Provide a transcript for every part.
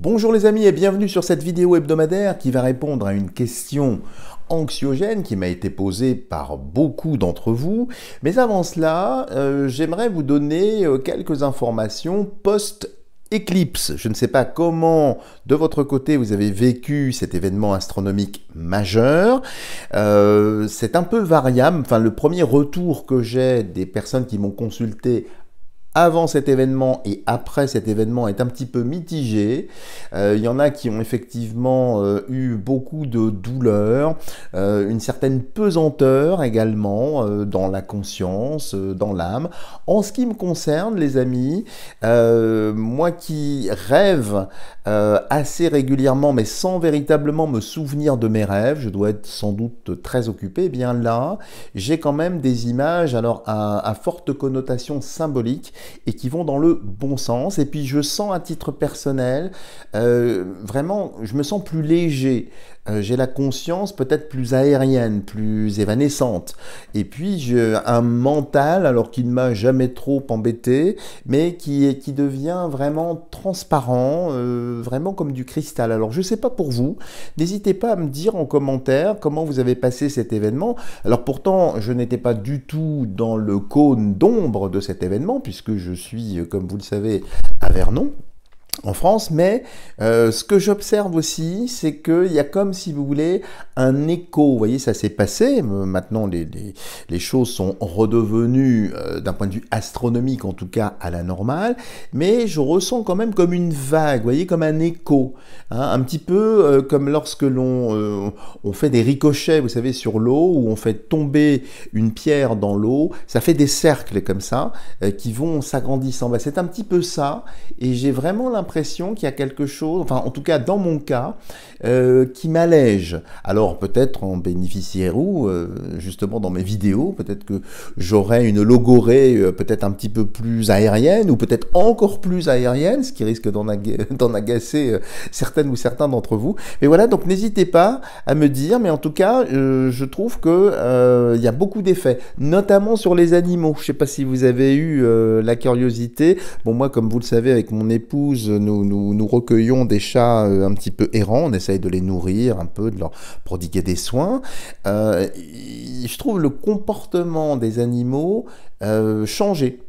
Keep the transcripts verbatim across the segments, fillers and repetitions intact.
Bonjour les amis et bienvenue sur cette vidéo hebdomadaire qui va répondre à une question anxiogène qui m'a été posée par beaucoup d'entre vous. Mais avant cela, euh, j'aimerais vous donner quelques informations post-éclipse. Éclipse, je ne sais pas comment de votre côté vous avez vécu cet événement astronomique majeur. Euh, c'est un peu variable. Enfin, le premier retour que j'ai des personnes qui m'ont consulté avant cet événement et après cet événement est un petit peu mitigé. Euh, il y en a qui ont effectivement euh, eu beaucoup de douleurs, euh, une certaine pesanteur également euh, dans la conscience, euh, dans l'âme. En ce qui me concerne, les amis, euh, moi qui rêve euh, assez régulièrement, mais sans véritablement me souvenir de mes rêves, je dois être sans doute très occupé, eh bien là, j'ai quand même des images alors à, à forte connotation symbolique, et qui vont dans le bon sens. Et puis je sens à titre personnel, euh, vraiment, je me sens plus léger. Euh, j'ai la conscience peut-être plus aérienne, plus évanescente. Et puis j'ai un mental, alors qu'il ne m'a jamais trop embêté, mais qui, qui devient vraiment transparent, euh, vraiment comme du cristal. Alors je ne sais pas pour vous, n'hésitez pas à me dire en commentaire comment vous avez passé cet événement. Alors pourtant, je n'étais pas du tout dans le cône d'ombre de cet événement, puisque que je suis, comme vous le savez, à Vernon, en France, mais euh, ce que j'observe aussi, c'est qu'il y a comme, si vous voulez, un écho. Vous voyez, ça s'est passé. Maintenant, les, les, les choses sont redevenues, euh, d'un point de vue astronomique, en tout cas, à la normale, mais je ressens quand même comme une vague, vous voyez, comme un écho. Hein, un petit peu euh, comme lorsque l'on euh, on fait des ricochets, vous savez, sur l'eau, ou on fait tomber une pierre dans l'eau. Ça fait des cercles comme ça, euh, qui vont s'agrandissant. Ben, c'est un petit peu ça, et j'ai vraiment l'impression qu'il y a quelque chose, enfin en tout cas dans mon cas, euh, qui m'allège. Alors peut-être en bénéficierez-vous, euh, justement dans mes vidéos, peut-être que j'aurai une logorée euh, peut-être un petit peu plus aérienne, ou peut-être encore plus aérienne, ce qui risque d'en aga agacer euh, certaines ou certains d'entre vous. Mais voilà, donc n'hésitez pas à me dire, mais en tout cas, euh, je trouve que euh, y a beaucoup d'effets, notamment sur les animaux. Je ne sais pas si vous avez eu euh, la curiosité. Bon, moi, comme vous le savez, avec mon épouse, Nous, nous, nous recueillons des chats un petit peu errants, on essaye de les nourrir un peu, de leur prodiguer des soins. Euh, je trouve le comportement des animaux euh, changé.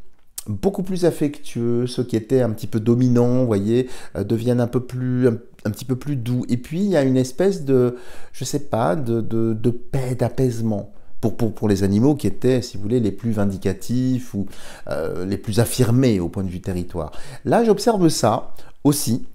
Beaucoup plus affectueux, ceux qui étaient un petit peu dominants, vous voyez, euh, deviennent un peu plus, un, un petit peu plus doux. Et puis, il y a une espèce de, je sais pas, de, de, de paix, d'apaisement. Pour, pour, pour les animaux qui étaient, si vous voulez, les plus vindicatifs ou euh, les plus affirmés au point de vue territoire. Là, j'observe ça aussi.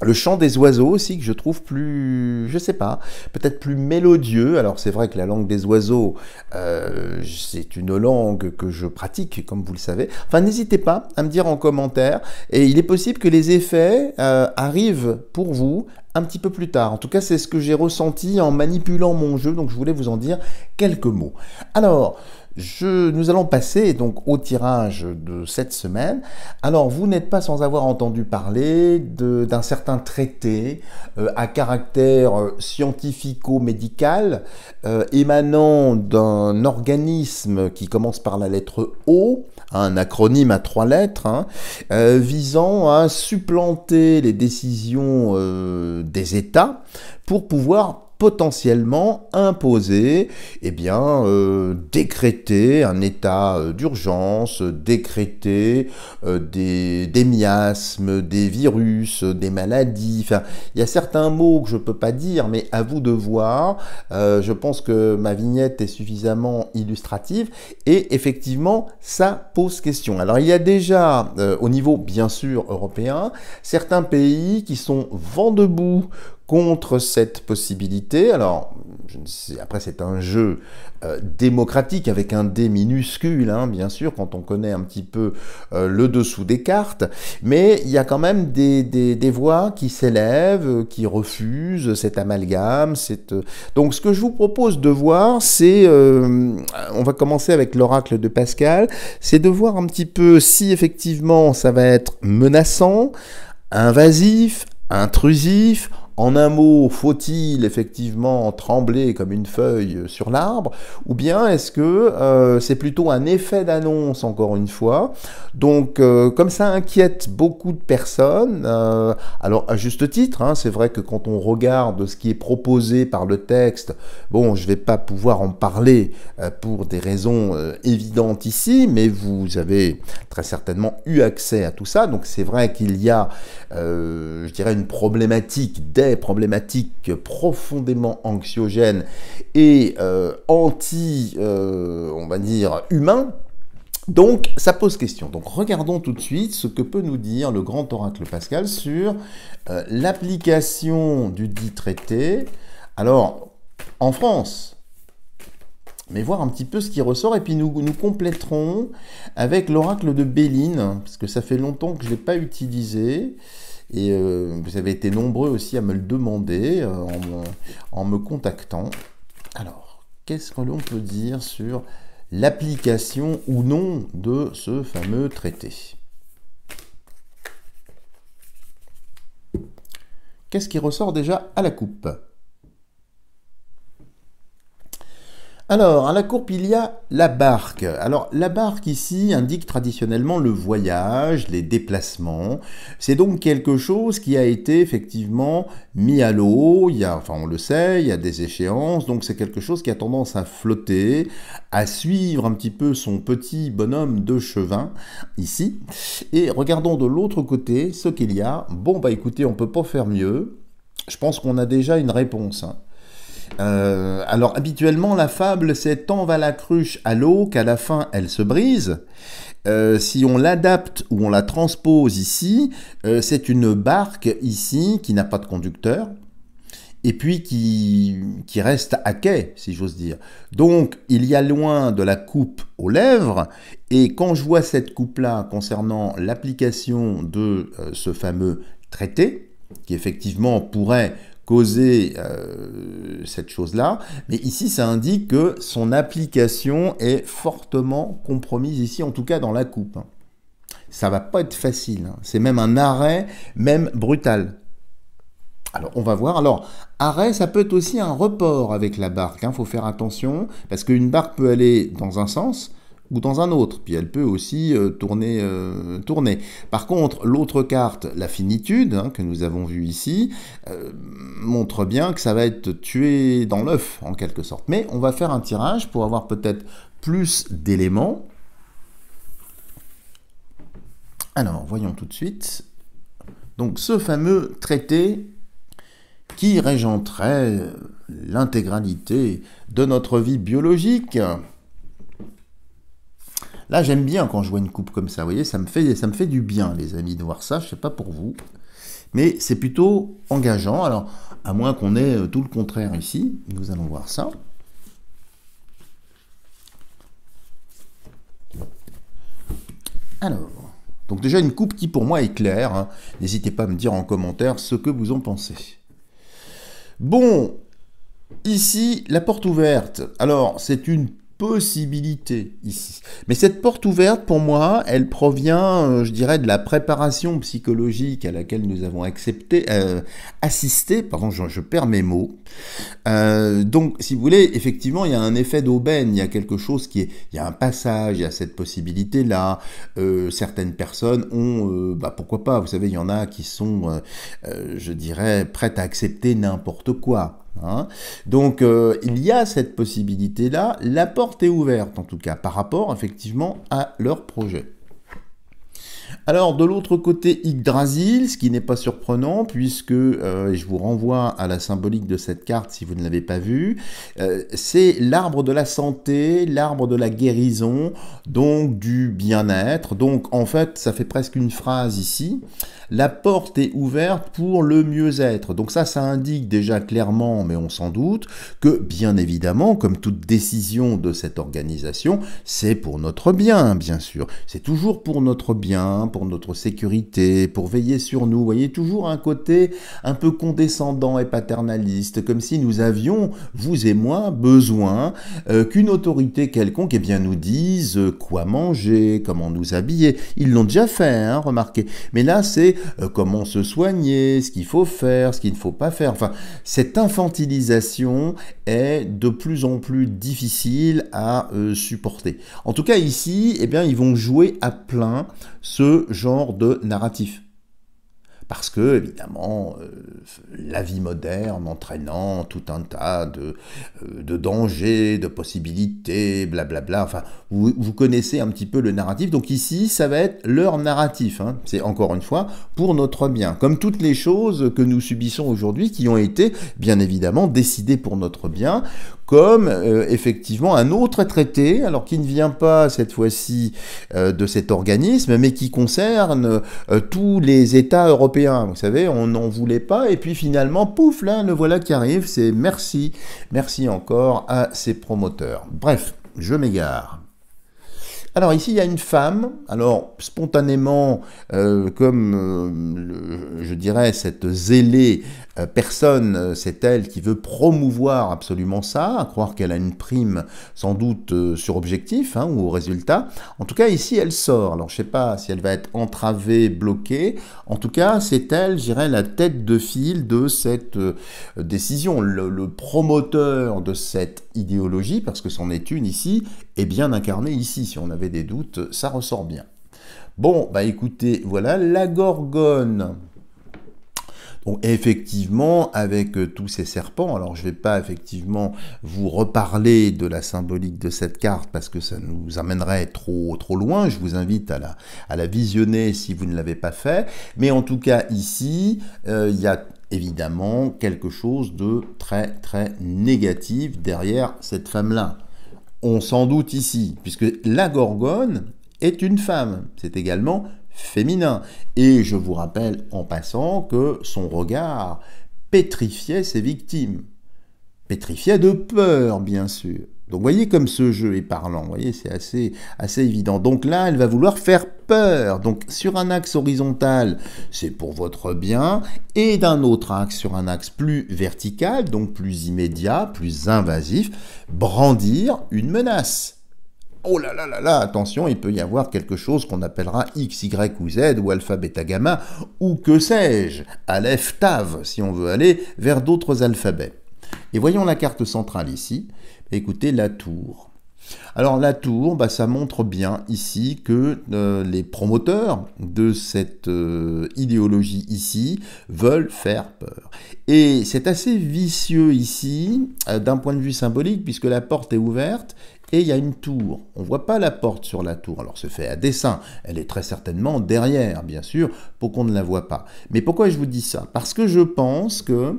Le chant des oiseaux aussi, que je trouve plus, je sais pas, peut-être plus mélodieux. Alors c'est vrai que la langue des oiseaux, euh, c'est une langue que je pratique, comme vous le savez. Enfin, n'hésitez pas à me dire en commentaire. Et il est possible que les effets euh, arrivent pour vous un petit peu plus tard. En tout cas, c'est ce que j'ai ressenti en manipulant mon jeu. Donc je voulais vous en dire quelques mots. Alors... Je, nous allons passer donc au tirage de cette semaine. Alors, vous n'êtes pas sans avoir entendu parler d'un certain traité euh, à caractère scientifico-médical euh, émanant d'un organisme qui commence par la lettre O, un acronyme à trois lettres, hein, euh, visant à supplanter les décisions euh, des États pour pouvoir potentiellement imposer, eh bien, euh, décréter un état d'urgence, décréter euh, des, des miasmes, des virus, des maladies. Enfin, il y a certains mots que je ne peux pas dire, mais à vous de voir. Euh, je pense que ma vignette est suffisamment illustrative et effectivement, ça pose question. Alors, il y a déjà, euh, au niveau bien sûr européen, certains pays qui sont vent debout contre cette possibilité. Alors, je ne sais, après c'est un jeu euh, démocratique avec un D minuscule, hein, bien sûr, quand on connaît un petit peu euh, le dessous des cartes, mais il y a quand même des, des, des voix qui s'élèvent, qui refusent cet amalgame. Cette... Donc ce que je vous propose de voir, c'est, euh, on va commencer avec l'oracle de Pascal, c'est de voir un petit peu si effectivement ça va être menaçant, invasif, intrusif, En un mot, faut-il effectivement trembler comme une feuille sur l'arbre, ou bien est-ce que euh, c'est plutôt un effet d'annonce, encore une fois? Donc, euh, comme ça inquiète beaucoup de personnes, euh, alors à juste titre, hein, c'est vrai que quand on regarde ce qui est proposé par le texte, bon, je ne vais pas pouvoir en parler euh, pour des raisons euh, évidentes ici, mais vous avez très certainement eu accès à tout ça, donc c'est vrai qu'il y a, euh, je dirais, une problématique dès problématiques profondément anxiogènes et euh, anti, euh, on va dire, humains. Donc, ça pose question. Donc, regardons tout de suite ce que peut nous dire le grand oracle pascal sur euh, l'application du dit traité, alors, en France. Mais voir un petit peu ce qui ressort, et puis nous, nous compléterons avec l'oracle de Béline, parce que ça fait longtemps que je ne l'ai pas utilisé. Et euh, vous avez été nombreux aussi à me le demander euh, en, me, en me contactant. Alors, qu'est-ce que l'on peut dire sur l'application ou non de ce fameux traité? Qu'est-ce qui ressort déjà à la coupe? Alors, à la courbe, il y a la barque. Alors, la barque ici indique traditionnellement le voyage, les déplacements. C'est donc quelque chose qui a été effectivement mis à l'eau. Il y a, enfin, on le sait, il y a des échéances. Donc, c'est quelque chose qui a tendance à flotter, à suivre un petit peu son petit bonhomme de chevin, ici. Et regardons de l'autre côté ce qu'il y a. Bon, bah écoutez, on ne peut pas faire mieux. Je pense qu'on a déjà une réponse, hein. Euh, alors habituellement la fable c'est tant va la cruche à l'eau qu'à la fin elle se brise. Euh, si on l'adapte ou on la transpose ici, euh, c'est une barque ici qui n'a pas de conducteur et puis qui, qui reste à quai, si j'ose dire. Donc il y a loin de la coupe aux lèvres, et quand je vois cette coupe-là concernant l'application de euh, ce fameux traité, qui effectivement pourrait causer euh, cette chose-là, mais ici ça indique que son application est fortement compromise ici, en tout cas dans la coupe. Ça va pas être facile, c'est même un arrêt, même brutal. Alors on va voir, alors arrêt ça peut être aussi un report avec la barque, hein. Faut faire attention, parce qu'une barque peut aller dans un sens ou dans un autre, puis elle peut aussi euh, tourner, euh, tourner. Par contre, l'autre carte, la finitude, hein, que nous avons vue ici, euh, montre bien que ça va être tué dans l'œuf, en quelque sorte. Mais on va faire un tirage pour avoir peut-être plus d'éléments. Alors, voyons tout de suite. Donc, ce fameux traité qui régenterait l'intégralité de notre vie biologique. Là, j'aime bien quand je vois une coupe comme ça, vous voyez, ça me fait, ça me fait du bien, les amis, de voir ça, je ne sais pas pour vous, mais c'est plutôt engageant, alors, à moins qu'on ait tout le contraire ici, nous allons voir ça. Alors, donc déjà une coupe qui pour moi est claire, hein. N'hésitez pas à me dire en commentaire ce que vous en pensez. Bon, ici, la porte ouverte, alors c'est une possibilité ici. Mais cette porte ouverte, pour moi, elle provient, je dirais, de la préparation psychologique à laquelle nous avons accepté, euh, assisté, pardon, je, je perds mes mots. Euh, donc, si vous voulez, effectivement, il y a un effet d'aubaine, il y a quelque chose qui est, il y a un passage, il y a cette possibilité-là. Euh, certaines personnes ont, euh, bah, pourquoi pas, vous savez, il y en a qui sont, euh, je dirais, prêtes à accepter n'importe quoi. Hein? Donc euh, il y a cette possibilité là, la porte est ouverte en tout cas par rapport effectivement à leur projet. Alors de l'autre côté Yggdrasil, ce qui n'est pas surprenant puisque, euh, et je vous renvoie à la symbolique de cette carte si vous ne l'avez pas vue, euh, c'est l'arbre de la santé, l'arbre de la guérison, donc du bien-être, donc en fait ça fait presque une phrase ici. La porte est ouverte pour le mieux-être. Donc ça, ça indique déjà clairement, mais on s'en doute, que bien évidemment, comme toute décision de cette organisation, c'est pour notre bien, bien sûr. C'est toujours pour notre bien, pour notre sécurité, pour veiller sur nous. Vous voyez, toujours un côté un peu condescendant et paternaliste, comme si nous avions, vous et moi, besoin euh, qu'une autorité quelconque eh bien, nous dise quoi manger, comment nous habiller. Ils l'ont déjà fait, hein, remarquez. Mais là, c'est euh, comment se soigner, ce qu'il faut faire, ce qu'il ne faut pas faire. Enfin, cette infantilisation est de plus en plus difficile à euh, supporter. En tout cas, ici, eh bien, ils vont jouer à plein ce genre de narratif. Parce que, évidemment, euh, la vie moderne entraînant tout un tas de, euh, de dangers, de possibilités, blablabla, enfin, vous, vous connaissez un petit peu le narratif. Donc ici, ça va être leur narratif, hein. C'est encore une fois pour notre bien. Comme toutes les choses que nous subissons aujourd'hui qui ont été, bien évidemment, décidées pour notre bien, comme euh, effectivement un autre traité, alors qui ne vient pas cette fois-ci euh, de cet organisme, mais qui concerne euh, tous les États européens. Vous savez, on n'en voulait pas, et puis finalement, pouf, là, le voilà qui arrive, c'est merci, merci encore à ses promoteurs. Bref, je m'égare. Alors ici, il y a une femme, alors spontanément, euh, comme euh, je dirais, cette zélée euh, personne, c'est elle qui veut promouvoir absolument ça, à croire qu'elle a une prime sans doute euh, sur objectif, hein, ou au résultat. En tout cas, ici, elle sort. Alors je ne sais pas si elle va être entravée, bloquée. En tout cas, c'est elle, je dirais, la tête de file de cette euh, décision. Le, le promoteur de cette idéologie, parce que c'en est une ici, est bien incarné ici. Si on avait des doutes, ça ressort bien. Bon, bah écoutez, voilà la gorgone. Donc effectivement, avec tous ces serpents, alors je ne vais pas effectivement vous reparler de la symbolique de cette carte parce que ça nous amènerait trop, trop loin, je vous invite à la, à la visionner si vous ne l'avez pas fait, mais en tout cas ici, euh, il y a évidemment quelque chose de très très négatif derrière cette femme-là. On s'en doute ici, puisque la gorgone est une femme, c'est également féminin. Et je vous rappelle en passant que son regard pétrifiait ses victimes. Pétrifiait de peur, bien sûr. Donc, vous voyez comme ce jeu est parlant, vous voyez, c'est assez, assez évident. Donc là, elle va vouloir faire peur. Donc, sur un axe horizontal, c'est pour votre bien, et d'un autre axe, sur un axe plus vertical, donc plus immédiat, plus invasif, brandir une menace. Oh là là là là, attention, il peut y avoir quelque chose qu'on appellera X, Y ou Z, ou alpha, bêta, gamma, ou que sais-je, aleph, tav, si on veut aller vers d'autres alphabets. Et voyons la carte centrale ici. Écoutez, la tour. Alors la tour, bah, ça montre bien ici que euh, les promoteurs de cette euh, idéologie ici veulent faire peur. Et c'est assez vicieux ici euh, d'un point de vue symbolique puisque la porte est ouverte et il y a une tour. On ne voit pas la porte sur la tour. Alors c'est fait à dessein. Elle est très certainement derrière, bien sûr, pour qu'on ne la voit pas. Mais pourquoi je vous dis ça? Parce que je pense que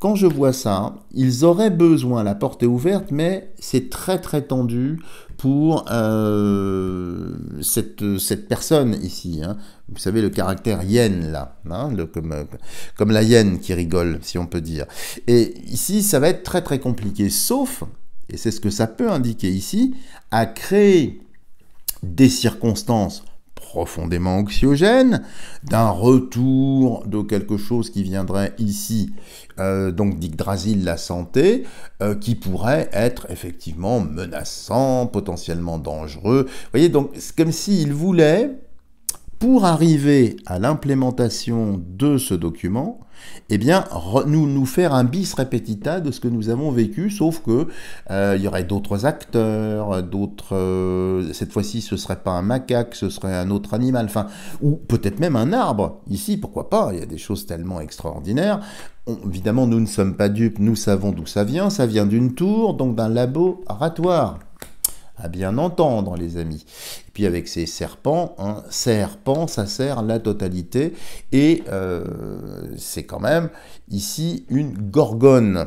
quand je vois ça, ils auraient besoin, la porte est ouverte, mais c'est très très tendu pour euh, cette, cette personne ici. Hein. Vous savez, le caractère hyène là, hein, le, comme, comme la hyène qui rigole, si on peut dire. Et ici, ça va être très très compliqué, sauf, et c'est ce que ça peut indiquer ici, à créer des circonstances profondément anxiogène, d'un retour de quelque chose qui viendrait ici, euh, donc d'Yggdrasil, la santé, euh, qui pourrait être effectivement menaçant, potentiellement dangereux. Vous voyez, donc c'est comme s'il voulait, pour arriver à l'implémentation de ce document, eh bien, nous, nous faire un bis repetita de ce que nous avons vécu, sauf que euh, il y aurait d'autres acteurs, d'autres. Euh, cette fois-ci, ce ne serait pas un macaque, ce serait un autre animal, enfin, ou peut-être même un arbre. Ici, pourquoi pas? Il y a des choses tellement extraordinaires. On, évidemment, nous ne sommes pas dupes, nous savons d'où ça vient. Ça vient d'une tour, donc d'un laboratoire. À bien entendre, les amis. Et puis avec ces serpents, hein, serpent, ça sert la totalité, et euh, c'est quand même ici une gorgone.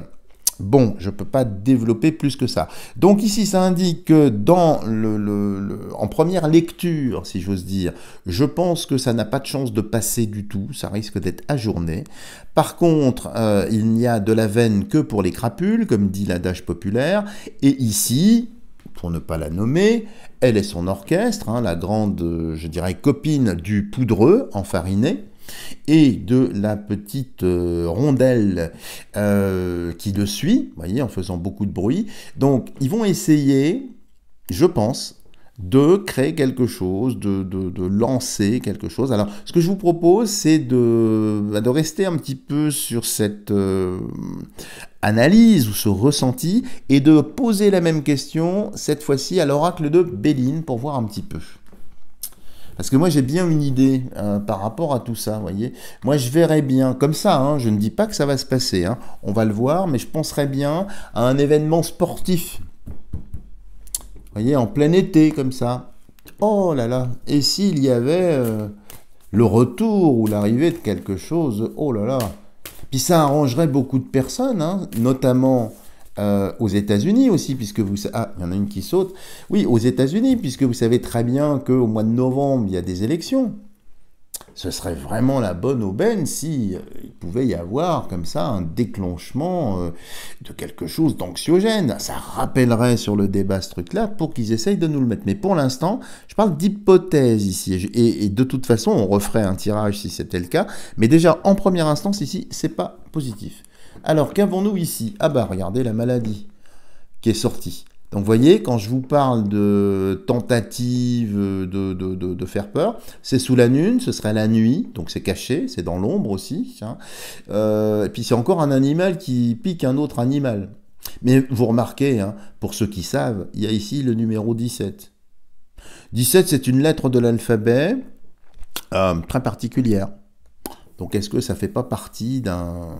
Bon, je ne peux pas développer plus que ça. Donc ici, ça indique que dans le, le, le, en première lecture, si j'ose dire, je pense que ça n'a pas de chance de passer du tout, ça risque d'être ajourné. Par contre, euh, il n'y a de la veine que pour les crapules, comme dit l'adage populaire, et ici, pour ne pas la nommer, elle et son orchestre, hein, la grande, je dirais, copine du poudreux enfariné et de la petite euh, rondelle euh, qui le suit, vous voyez, en faisant beaucoup de bruit. Donc, ils vont essayer, je pense, de créer quelque chose, de, de, de lancer quelque chose. Alors, ce que je vous propose, c'est de, de rester un petit peu sur cette euh, analyse ou ce ressenti et de poser la même question, cette fois-ci, à l'oracle de Béline pour voir un petit peu. Parce que moi, j'ai bien une idée hein, par rapport à tout ça, vous voyez. Moi, je verrais bien, comme ça, hein, je ne dis pas que ça va se passer, hein, on va le voir, mais je penserais bien à un événement sportif. Vous voyez, en plein été, comme ça. Oh là là, et s'il y avait euh, le retour ou l'arrivée de quelque chose, oh là là. Puis ça arrangerait beaucoup de personnes, hein, notamment euh, aux États-Unis aussi, puisque vous... Ah, il y en a une qui saute. Oui, aux États-Unis, puisque vous savez très bien qu'au mois de novembre, il y a des élections. Ce serait vraiment la bonne aubaine si euh, il pouvait y avoir comme ça un déclenchement euh, de quelque chose d'anxiogène. Ça rappellerait sur le débat ce truc-là pour qu'ils essayent de nous le mettre. Mais pour l'instant, je parle d'hypothèse ici. Et, je, et, et de toute façon, on referait un tirage si c'était le cas. Mais déjà, en première instance, ici, c'est pas positif. Alors, qu'avons-nous ici? Ah bah, regardez la maladie qui est sortie. Donc, vous voyez, quand je vous parle de tentative de, de, de, de faire peur, c'est sous la lune, ce serait la nuit, donc c'est caché, c'est dans l'ombre aussi. Hein. Euh, et puis, c'est encore un animal qui pique un autre animal. Mais vous remarquez, hein, pour ceux qui savent, il y a ici le numéro dix-sept. dix-sept, c'est une lettre de l'alphabet euh, très particulière. Donc, est-ce que ça ne fait pas partie d'un...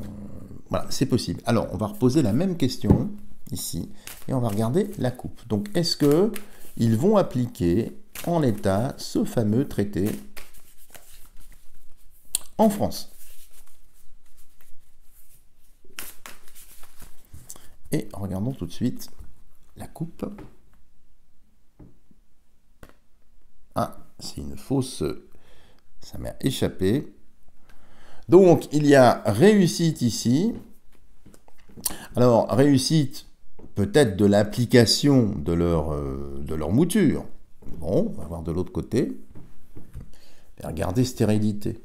Voilà, c'est possible. Alors, on va reposer la même question. Ici, et on va regarder la coupe. Donc, est-ce qu'ils vont appliquer en l'état ce fameux traité en France? Et regardons tout de suite la coupe. Ah, c'est une fausse... Ça m'a échappé. Donc, il y a réussite ici. Alors, réussite... peut-être de l'application de leur, euh, de leur mouture. Bon, on va voir de l'autre côté. Et regardez stérilité.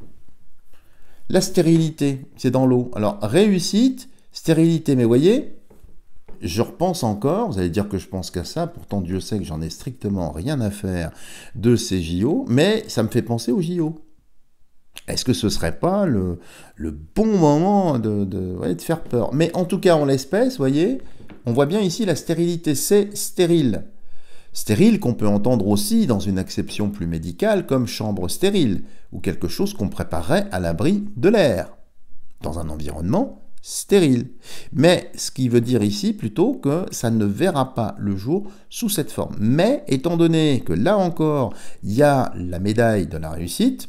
La stérilité, c'est dans l'eau. Alors, réussite, stérilité. Mais voyez, je repense encore, vous allez dire que je pense qu'à ça, pourtant Dieu sait que j'en ai strictement rien à faire de ces J O, mais ça me fait penser aux J O. Est-ce que ce ne serait pas le, le bon moment de, de, ouais, de faire peur? Mais en tout cas, en l'espèce, voyez, on voit bien ici la stérilité, c'est stérile. Stérile qu'on peut entendre aussi dans une acception plus médicale comme chambre stérile, ou quelque chose qu'on préparerait à l'abri de l'air, dans un environnement stérile. Mais ce qui veut dire ici plutôt que ça ne verra pas le jour sous cette forme. Mais étant donné que là encore, il y a la médaille de la réussite,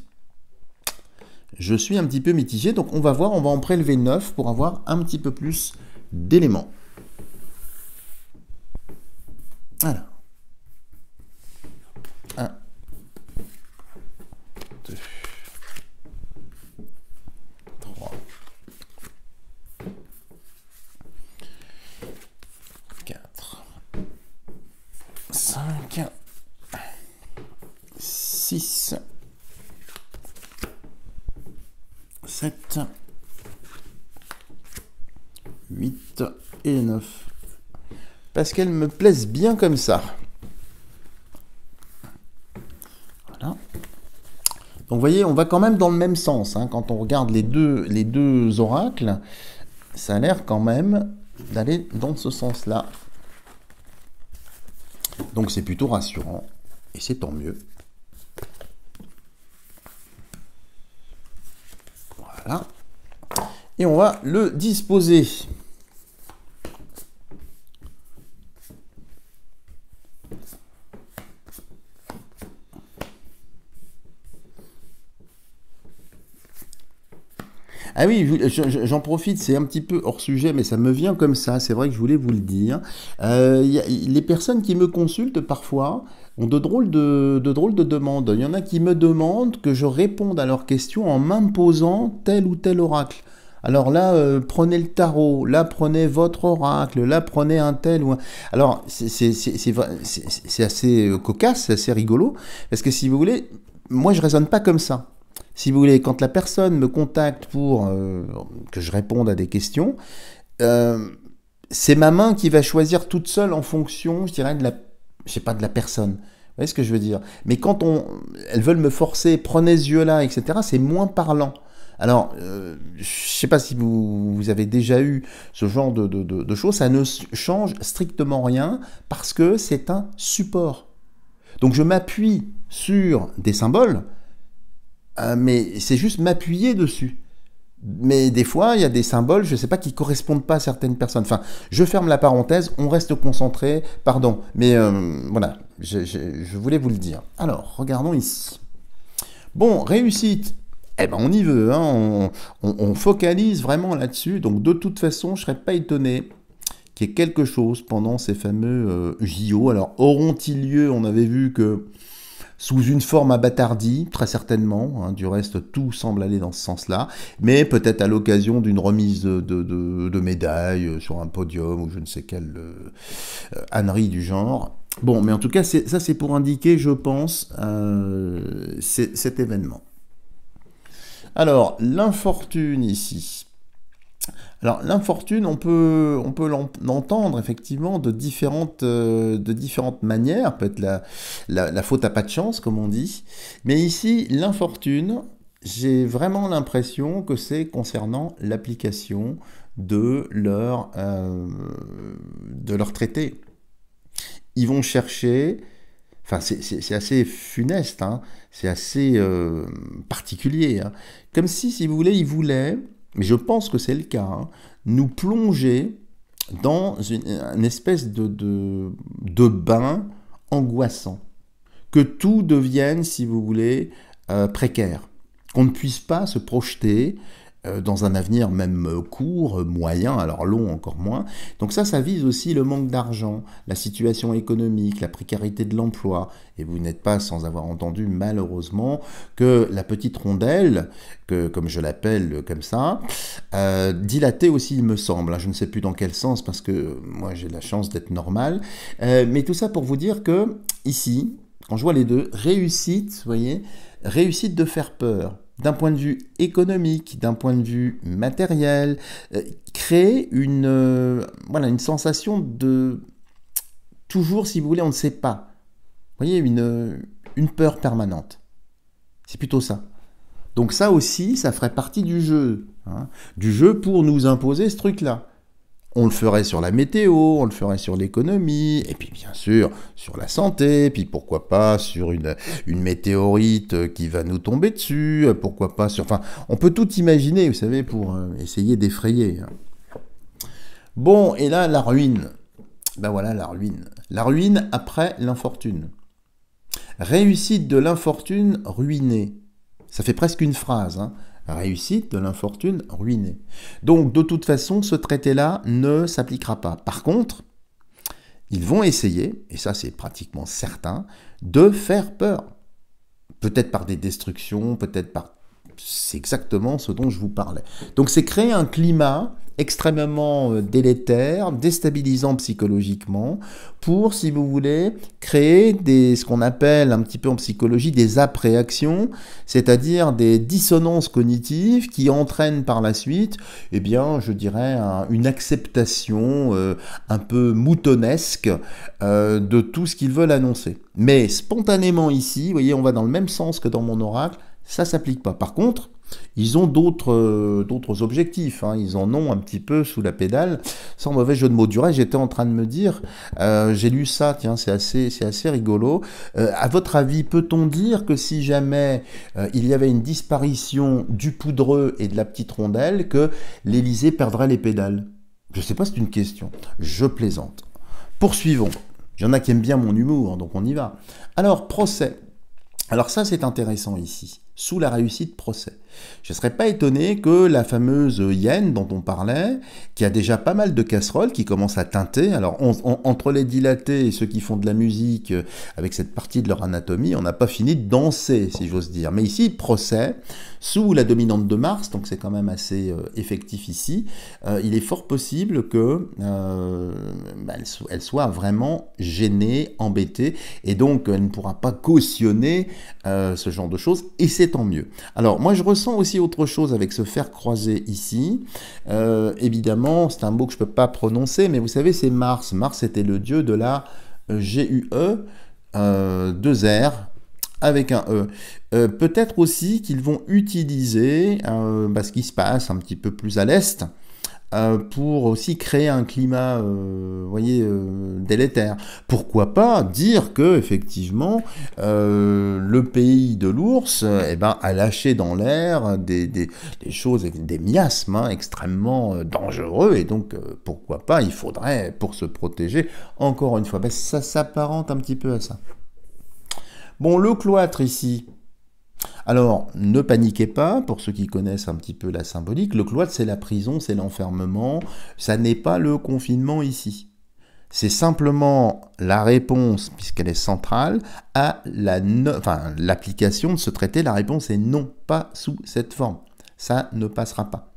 je suis un petit peu mitigé, donc on va voir, on va en prélever neuf pour avoir un petit peu plus d'éléments. Alors, un, deux, trois, quatre, cinq, six, sept, huit et neuf. Parce qu'elles me plaisent bien comme ça. Voilà. Donc, vous voyez, on va quand même dans le même sens. Hein. Quand on regarde les deux, les deux oracles, ça a l'air quand même d'aller dans ce sens-là. Donc, c'est plutôt rassurant. Et c'est tant mieux. Voilà. Et on va le disposer. Ah oui, j'en profite, c'est un petit peu hors sujet, mais ça me vient comme ça, c'est vrai que je voulais vous le dire. Euh, y a, les personnes qui me consultent parfois ont de drôles de, de drôles de demandes. Il y en a qui me demandent que je réponde à leurs questions en m'imposant tel ou tel oracle. Alors là, euh, prenez le tarot, là, prenez votre oracle, là, prenez un tel ou un... Alors, c'est assez cocasse, c'est assez rigolo, parce que si vous voulez, moi, je ne raisonne pas comme ça. Si vous voulez, quand la personne me contacte pour euh, que je réponde à des questions, euh, c'est ma main qui va choisir toute seule en fonction, je dirais, de la, je sais pas, de la personne. Vous voyez ce que je veux dire? Mais quand on, elles veulent me forcer, prenez ce yeux-là, et cetera, c'est moins parlant. Alors, euh, je ne sais pas si vous, vous avez déjà eu ce genre de, de, de, de choses, ça ne change strictement rien parce que c'est un support. Donc, je m'appuie sur des symboles, euh, mais c'est juste m'appuyer dessus. Mais des fois, il y a des symboles, je ne sais pas, qui ne correspondent pas à certaines personnes. Enfin, je ferme la parenthèse, on reste concentré, pardon. Mais euh, voilà, je, je, je voulais vous le dire. Alors, regardons ici. Bon, réussite. Eh ben, on y veut, hein. on, on, on focalise vraiment là-dessus. Donc, de toute façon, je ne serais pas étonné qu'il y ait quelque chose pendant ces fameux euh, J O. Alors, auront-ils lieu? On avait vu que sous une forme abâtardie, très certainement. Hein, du reste, tout semble aller dans ce sens-là. Mais peut-être à l'occasion d'une remise de, de, de, de médailles sur un podium ou je ne sais quelle euh, ânerie du genre. Bon, mais en tout cas, ça c'est pour indiquer, je pense, euh, cet événement. Alors, l'infortune ici. Alors, l'infortune, on peut, on peut l'entendre effectivement de différentes, euh, de différentes manières. Peut-être la, la, la faute à pas de chance, comme on dit. Mais ici, l'infortune, j'ai vraiment l'impression que c'est concernant l'application de, euh, de leur traité. Ils vont chercher... Enfin, c'est assez funeste, hein. C'est assez euh, particulier. Hein. Comme si, si vous voulez, ils voulaient, mais je pense que c'est le cas, hein, nous plonger dans une, une espèce de, de, de bain angoissant. Que tout devienne, si vous voulez, euh, précaire. Qu'on ne puisse pas se projeter euh, dans un avenir même court, moyen, alors long encore moins. Donc ça, ça vise aussi le manque d'argent, la situation économique, la précarité de l'emploi. Et vous n'êtes pas sans avoir entendu, malheureusement, que la petite rondelle, que, comme je l'appelle comme ça, euh, dilatée aussi, il me semble. Je ne sais plus dans quel sens, parce que moi, j'ai la chance d'être normal. Euh, mais tout ça pour vous dire que, ici, quand je vois les deux, réussite, vous voyez, réussite de faire peur. D'un point de vue économique, d'un point de vue matériel, euh, créer une, euh, voilà, une sensation de... Toujours, si vous voulez, on ne sait pas. Vous voyez, une, une peur permanente. C'est plutôt ça. Donc ça aussi, ça ferait partie du jeu. Hein, du jeu pour nous imposer ce truc-là. On le ferait sur la météo, on le ferait sur l'économie, et puis bien sûr sur la santé, puis pourquoi pas sur une, une météorite qui va nous tomber dessus, pourquoi pas sur... Enfin, on peut tout imaginer, vous savez, pour essayer d'effrayer. Bon, et là, la ruine. Ben voilà, la ruine. La ruine après l'infortune. Réussite de l'infortune ruinée. Ça fait presque une phrase, hein. Réussite de l'infortune ruinée. Donc, de toute façon, ce traité-là ne s'appliquera pas. Par contre, ils vont essayer, et ça c'est pratiquement certain, de faire peur. Peut-être par des destructions, peut-être par... C'est exactement ce dont je vous parlais. Donc, c'est créer un climat extrêmement délétère, déstabilisant psychologiquement, pour, si vous voulez, créer des, ce qu'on appelle un petit peu en psychologie des appréhensions, c'est-à-dire des dissonances cognitives qui entraînent par la suite, eh bien, je dirais, un, une acceptation euh, un peu moutonnesque euh, de tout ce qu'ils veulent annoncer. Mais spontanément ici, vous voyez, on va dans le même sens que dans mon oracle, ça ne s'applique pas. Par contre, ils ont d'autres euh, d'autres objectifs, hein. Ils en ont un petit peu sous la pédale, sans mauvais jeu de mots. Du reste, j'étais en train de me dire, euh, j'ai lu ça, tiens, c'est assez, c'est assez rigolo. Euh, à votre avis, peut-on dire que si jamais euh, il y avait une disparition du poudreux et de la petite rondelle, que l'Élysée perdrait les pédales? Je ne sais pas, c'est une question. Je plaisante. Poursuivons. Il y en a qui aiment bien mon humour, donc on y va. Alors, procès. Alors ça, c'est intéressant ici. Sous la réussite procès. Je ne serais pas étonné que la fameuse hyène dont on parlait, qui a déjà pas mal de casseroles, qui commence à tinter, alors on, on, entre les dilatés et ceux qui font de la musique avec cette partie de leur anatomie, on n'a pas fini de danser, si j'ose dire. Mais ici, procès, sous la dominante de Mars, donc c'est quand même assez euh, effectif ici, euh, il est fort possible qu'elle euh, bah, elle soit vraiment gênée, embêtée, et donc elle ne pourra pas cautionner euh, ce genre de choses, et c'est tant mieux. Alors, moi, je ressens aussi autre chose avec ce fer croisé ici. Euh, évidemment, c'est un mot que je ne peux pas prononcer, mais vous savez, c'est Mars. Mars était le dieu de la G U E, euh, deux R avec un E. Euh, peut-être aussi qu'ils vont utiliser euh, bah, ce qui se passe un petit peu plus à l'est euh, pour aussi créer un climat euh, voyez, euh, délétère. Pourquoi pas dire que effectivement euh, le pays de l'ours euh, eh ben, a lâché dans l'air des, des, des choses, des miasmes hein, extrêmement euh, dangereux, et donc euh, pourquoi pas, il faudrait, pour se protéger, encore une fois, ben, ça s'apparente un petit peu à ça. Bon, le cloître ici. Alors, ne paniquez pas, pour ceux qui connaissent un petit peu la symbolique, le cloître, c'est la prison, c'est l'enfermement, ça n'est pas le confinement ici. C'est simplement la réponse, puisqu'elle est centrale, à la no... enfin, l'application de ce traité, la réponse est non, pas sous cette forme. Ça ne passera pas.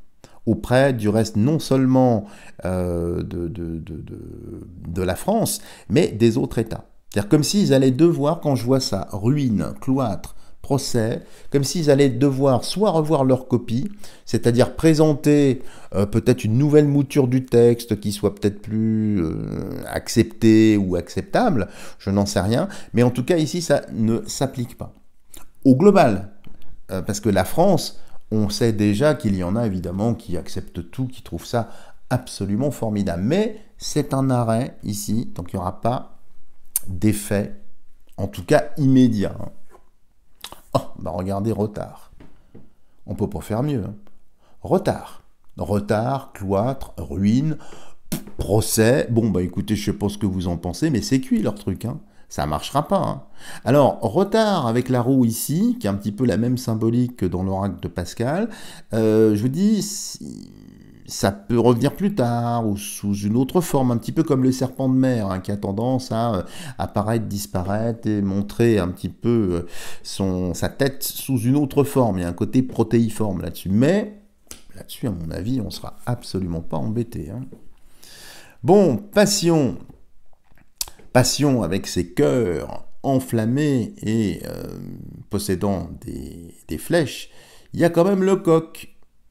Auprès du reste, non seulement euh, de, de, de, de, de la France, mais des autres États. C'est-à-dire comme s'ils allaient devoir, quand je vois ça, ruine, cloître, procès, comme s'ils allaient devoir soit revoir leur copie, c'est-à-dire présenter euh, peut-être une nouvelle mouture du texte qui soit peut-être plus euh, acceptée ou acceptable, je n'en sais rien, mais en tout cas ici ça ne s'applique pas. Au global, euh, parce que la France, on sait déjà qu'il y en a évidemment qui acceptent tout, qui trouvent ça absolument formidable, mais c'est un arrêt ici, donc il n'y aura pas d'effet, en tout cas immédiat. Oh, bah regardez, retard. On peut pas faire mieux. Hein. Retard. Retard, cloître, ruine, procès. Bon, bah écoutez, je sais pas ce que vous en pensez, mais c'est cuit leur truc. Hein. Ça marchera pas. Hein. Alors, retard avec la roue ici, qui est un petit peu la même symbolique que dans l'oracle de Pascal. Euh, je vous dis, ça peut revenir plus tard ou sous une autre forme, un petit peu comme le serpent de mer hein, qui a tendance à euh, apparaître, disparaître et montrer un petit peu euh, son, sa tête sous une autre forme. Il y a un côté protéiforme là-dessus. Mais là-dessus, à mon avis, on ne sera absolument pas embêté. Hein. Bon, passion. Passion avec ses cœurs enflammés et euh, possédant des, des flèches. Il y a quand même le coq,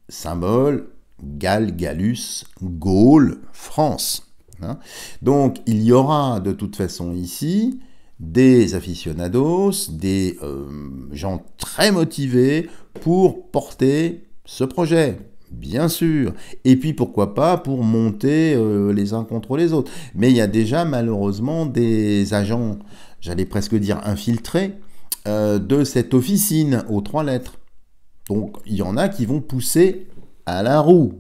symbole Galles, Gallus, Gaule, France. Hein, donc, il y aura de toute façon ici des aficionados, des euh, gens très motivés pour porter ce projet, bien sûr. Et puis, pourquoi pas, pour monter euh, les uns contre les autres. Mais il y a déjà, malheureusement, des agents, j'allais presque dire infiltrés, euh, de cette officine aux trois lettres. Donc, il y en a qui vont pousser à la roue.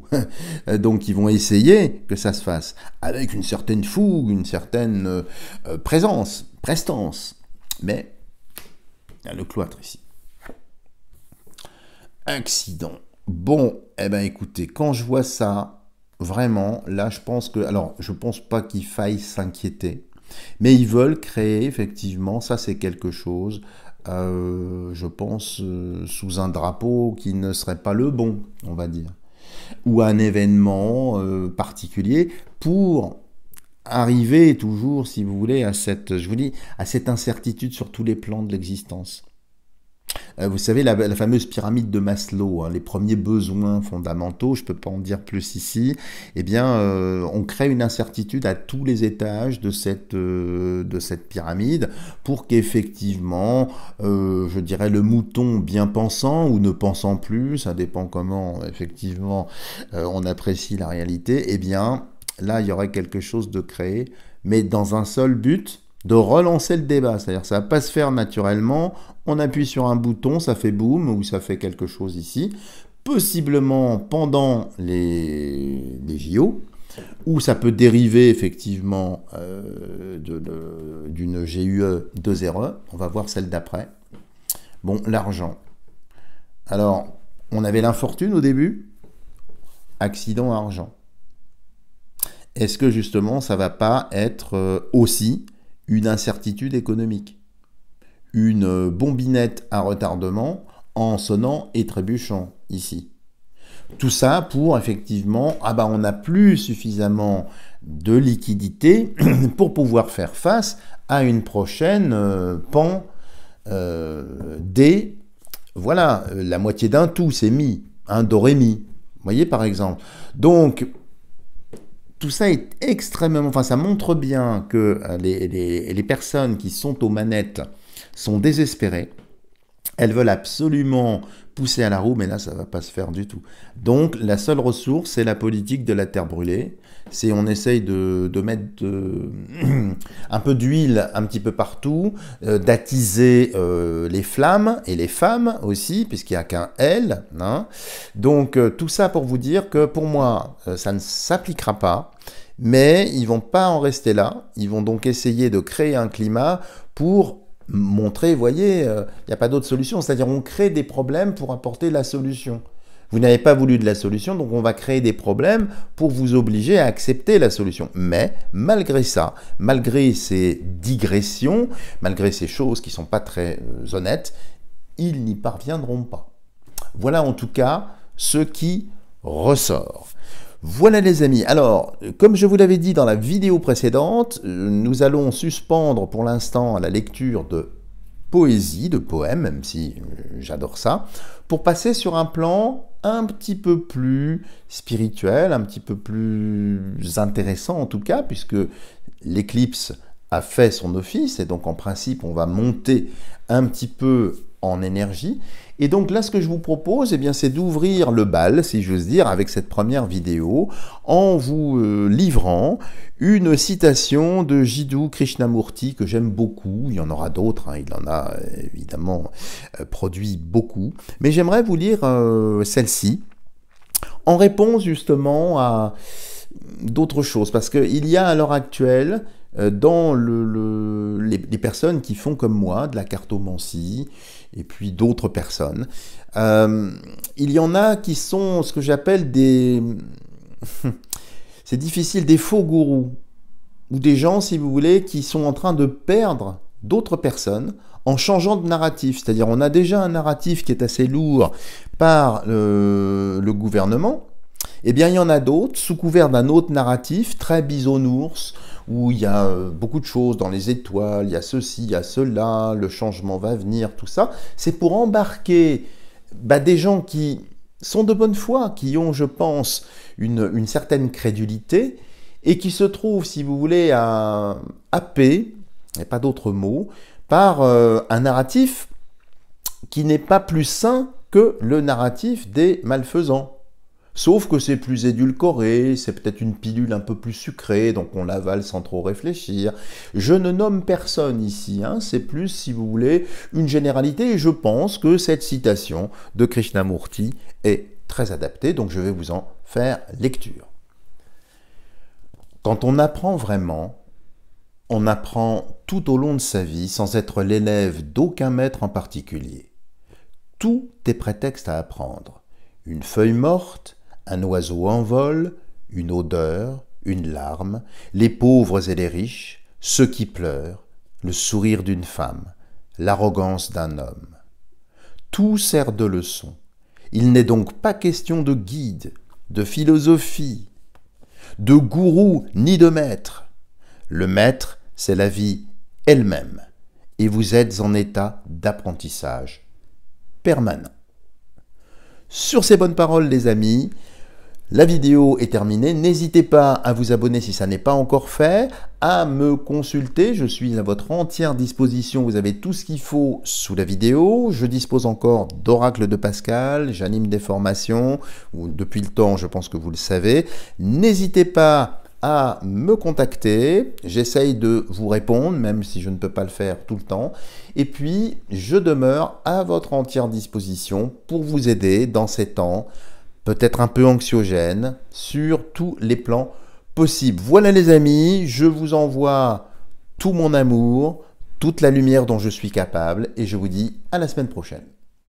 Donc ils vont essayer que ça se fasse avec une certaine fougue, une certaine euh, présence, prestance. Mais il y a le cloître ici. Accident. Bon, eh ben écoutez, quand je vois ça, vraiment, là je pense que... Alors, je pense pas qu'il faille s'inquiéter, mais ils veulent créer, effectivement, ça c'est quelque chose... Euh, je pense, euh, sous un drapeau qui ne serait pas le bon, on va dire, ou un événement euh, particulier pour arriver toujours, si vous voulez, à cette, je vous dis, à cette incertitude sur tous les plans de l'existence. Euh, vous savez, la, la fameuse pyramide de Maslow, hein, les premiers besoins fondamentaux, je ne peux pas en dire plus ici, eh bien, euh, on crée une incertitude à tous les étages de cette, euh, de cette pyramide pour qu'effectivement, euh, je dirais, le mouton bien pensant ou ne pensant plus, ça dépend comment, effectivement, euh, on apprécie la réalité, eh bien, là, il y aurait quelque chose de créé, mais dans un seul but, de relancer le débat, c'est-à-dire ça ne va pas se faire naturellement, on appuie sur un bouton, ça fait boum, ou ça fait quelque chose ici, possiblement pendant les, les J O, ou ça peut dériver effectivement euh, d'une G U E deux R E, on va voir celle d'après. Bon, l'argent. Alors, on avait l'infortune au début, accident argent. Est-ce que justement ça ne va pas être aussi une incertitude économique, une bombinette à retardement en sonnant et trébuchant ici. Tout ça pour effectivement, ah bah on n'a plus suffisamment de liquidité pour pouvoir faire face à une prochaine euh, pan euh, des, voilà, la moitié d'un tout, c'est mi, un doré mi, voyez par exemple. Donc, tout ça est extrêmement... Enfin, ça montre bien que les, les, les personnes qui sont aux manettes sont désespérées. Elles veulent absolument pousser à la roue, mais là, ça ne va pas se faire du tout. Donc, la seule ressource, c'est la politique de la terre brûlée. C'est on essaye de, de mettre de, un peu d'huile un petit peu partout, euh, d'attiser euh, les flammes et les femmes aussi, puisqu'il n'y a qu'un L. Hein. Donc, euh, tout ça pour vous dire que pour moi, euh, ça ne s'appliquera pas, mais ils ne vont pas en rester là. Ils vont donc essayer de créer un climat pour... montrer, vous voyez, il euh, n'y a pas d'autre solution. C'est-à-dire, on crée des problèmes pour apporter la solution. Vous n'avez pas voulu de la solution, donc on va créer des problèmes pour vous obliger à accepter la solution. Mais, malgré ça, malgré ces digressions, malgré ces choses qui ne sont pas très euh, honnêtes, ils n'y parviendront pas. Voilà en tout cas ce qui ressort. Voilà les amis, alors comme je vous l'avais dit dans la vidéo précédente, nous allons suspendre pour l'instant la lecture de poésie, de poèmes, même si j'adore ça, pour passer sur un plan un petit peu plus spirituel, un petit peu plus intéressant en tout cas, puisque l'éclipse a fait son office, et donc en principe on va monter un petit peu en énergie. Et donc là, ce que je vous propose, eh bien, c'est d'ouvrir le bal, si j'ose dire, avec cette première vidéo, en vous euh, livrant une citation de Jiddu Krishnamurti, que j'aime beaucoup. Il y en aura d'autres, hein, il en a évidemment euh, produit beaucoup. Mais j'aimerais vous lire euh, celle-ci, en réponse justement à d'autres choses, parce qu'il y a à l'heure actuelle, euh, dans le, le, les, les personnes qui font comme moi, de la cartomancie, et puis d'autres personnes. Euh, il y en a qui sont ce que j'appelle des... c'est difficile, des faux gourous, ou des gens, si vous voulez, qui sont en train de perdre d'autres personnes en changeant de narratif. C'est-à-dire, on a déjà un narratif qui est assez lourd par euh, le gouvernement. Eh bien, il y en a d'autres, sous couvert d'un autre narratif, très bisounours, où il y a beaucoup de choses dans les étoiles, il y a ceci, il y a cela, le changement va venir, tout ça. C'est pour embarquer bah, des gens qui sont de bonne foi, qui ont, je pense, une, une certaine crédulité, et qui se trouvent, si vous voulez, à happés, et pas d'autres mots, par euh, un narratif qui n'est pas plus sain que le narratif des malfaisants. Sauf que c'est plus édulcoré, c'est peut-être une pilule un peu plus sucrée, donc on l'avale sans trop réfléchir. Je ne nomme personne ici, hein, c'est plus, si vous voulez, une généralité, et je pense que cette citation de Krishnamurti est très adaptée, donc je vais vous en faire lecture. Quand on apprend vraiment, on apprend tout au long de sa vie sans être l'élève d'aucun maître en particulier. Tout est prétexte à apprendre. Une feuille morte, un oiseau en vol, une odeur, une larme, les pauvres et les riches, ceux qui pleurent, le sourire d'une femme, l'arrogance d'un homme. Tout sert de leçon. Il n'est donc pas question de guide, de philosophie, de gourou ni de maître. Le maître, c'est la vie elle-même, et vous êtes en état d'apprentissage permanent. Sur ces bonnes paroles, les amis, la vidéo est terminée. N'hésitez pas à vous abonner si ça n'est pas encore fait, à me consulter. Je suis à votre entière disposition. Vous avez tout ce qu'il faut sous la vidéo. Je dispose encore d'Oracle de Pascal. J'anime des formations. Depuis le temps, je pense que vous le savez. N'hésitez pas à me contacter. J'essaye de vous répondre, même si je ne peux pas le faire tout le temps. Et puis, je demeure à votre entière disposition pour vous aider dans ces temps, peut-être un peu anxiogènes, sur tous les plans possibles. Voilà les amis, je vous envoie tout mon amour, toute la lumière dont je suis capable, et je vous dis à la semaine prochaine.